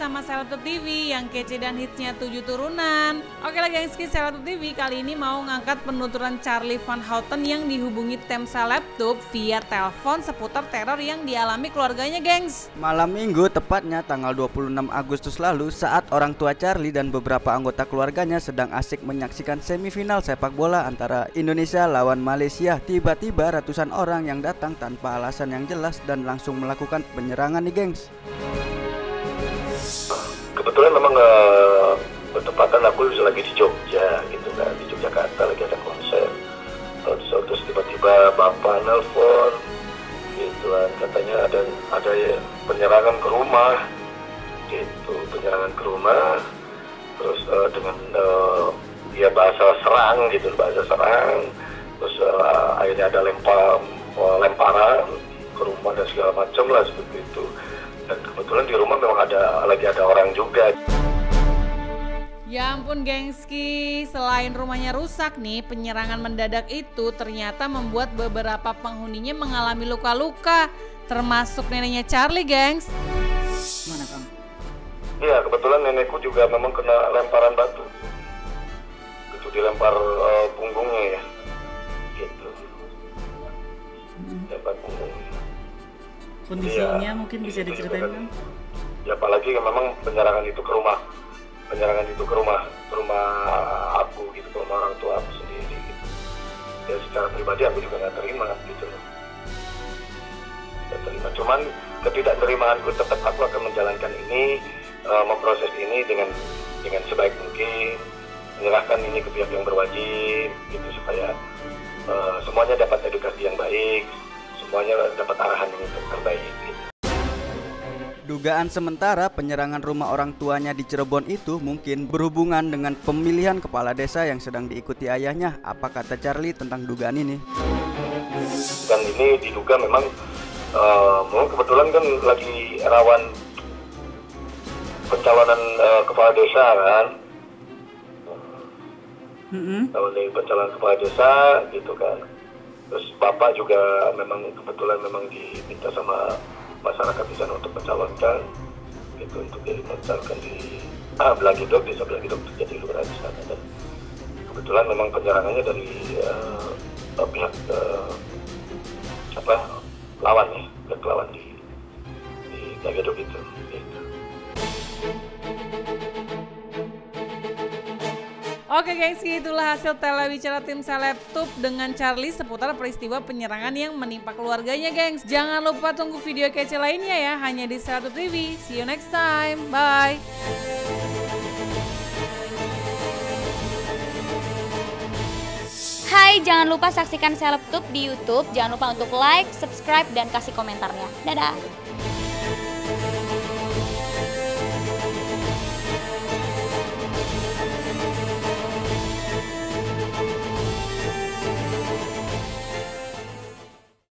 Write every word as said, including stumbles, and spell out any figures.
sama SelebTube T V yang kece dan hitsnya tujuh turunan. Oke lah gengski, SelebTube T V kali ini mau ngangkat penuturan Charly Van Houten yang dihubungi tim SelebTube via telepon seputar teror yang dialami keluarganya, gengs. Malam minggu tepatnya tanggal dua puluh enam Agustus lalu, saat orang tua Charly dan beberapa anggota keluarganya sedang asik menyaksikan semifinal sepak bola antara Indonesia lawan Malaysia, tiba-tiba ratusan orang yang datang tanpa alasan yang jelas dan langsung melakukan penyerangan nih, gengs. Kebetulan memang uh, bertepatan aku lagi di Jogja gitu kan, di Yogyakarta lagi ada konser. Terus tiba-tiba bapak nelfon gitu kan, katanya ada ada penyerangan ke rumah gitu, penyerangan ke rumah terus uh, dengan uh, ya bahasa serang gitu, bahasa serang terus uh, akhirnya ada lempar lemparan ke rumah dan segala macam lah seperti itu. Dan kebetulan di rumah memang ada lagi ada orang juga. Ya ampun gengski, selain rumahnya rusak nih, penyerangan mendadak itu ternyata membuat beberapa penghuninya mengalami luka-luka, termasuk neneknya Charly, gengs. Mana kamu? Iya, kebetulan nenekku juga memang kena lemparan batu. Itu dilempar uh, punggungnya ya. Gitu. Lempar punggungnya. Kondisinya ya, mungkin bisa diceritain kan? Ya apalagi memang penyerangan itu ke rumah, penyerangan itu ke rumah, ke rumah aku gitu, ke rumah orang tua aku sendiri gitu. Ya secara pribadi aku juga nggak terima gitu loh. Nggak terima. Cuman ketidakterimaanku tetap aku akan menjalankan ini, uh, memproses ini dengan dengan sebaik mungkin, menyerahkan ini ke pihak yang berwajib gitu supaya uh, semuanya dapat edukasi yang baik. Semuanya dapat arahan untuk terbaik. Dugaan sementara penyerangan rumah orang tuanya di Cirebon itu mungkin berhubungan dengan pemilihan kepala desa yang sedang diikuti ayahnya. Apa kata Charly tentang dugaan ini? Dan ini diduga memang, uh, memang kebetulan kan lagi rawan pencalonan uh, kepala desa kan, mm-hmm. pencalonan kepala desa gitu kan. Terus bapak juga memang kebetulan memang diminta sama masyarakat di sana untuk mencalonkan itu untuk jadi mencalonkan di ah, Belagidok, desa Belagidok untuk jadi lurah di sana. Dan kebetulan memang penyerangannya dari uh, pihak uh, apa lawan ya, pihak lawan di di Belagidok itu. Gitu. Oke gengsi, itulah hasil telewicara tim SelebTube dengan Charly seputar peristiwa penyerangan yang menimpa keluarganya, gengs. Jangan lupa tunggu video kece lainnya ya, hanya di SelebTube T V. See you next time, bye! Hai, jangan lupa saksikan SelebTube di YouTube. Jangan lupa untuk like, subscribe, dan kasih komentarnya. Dadah!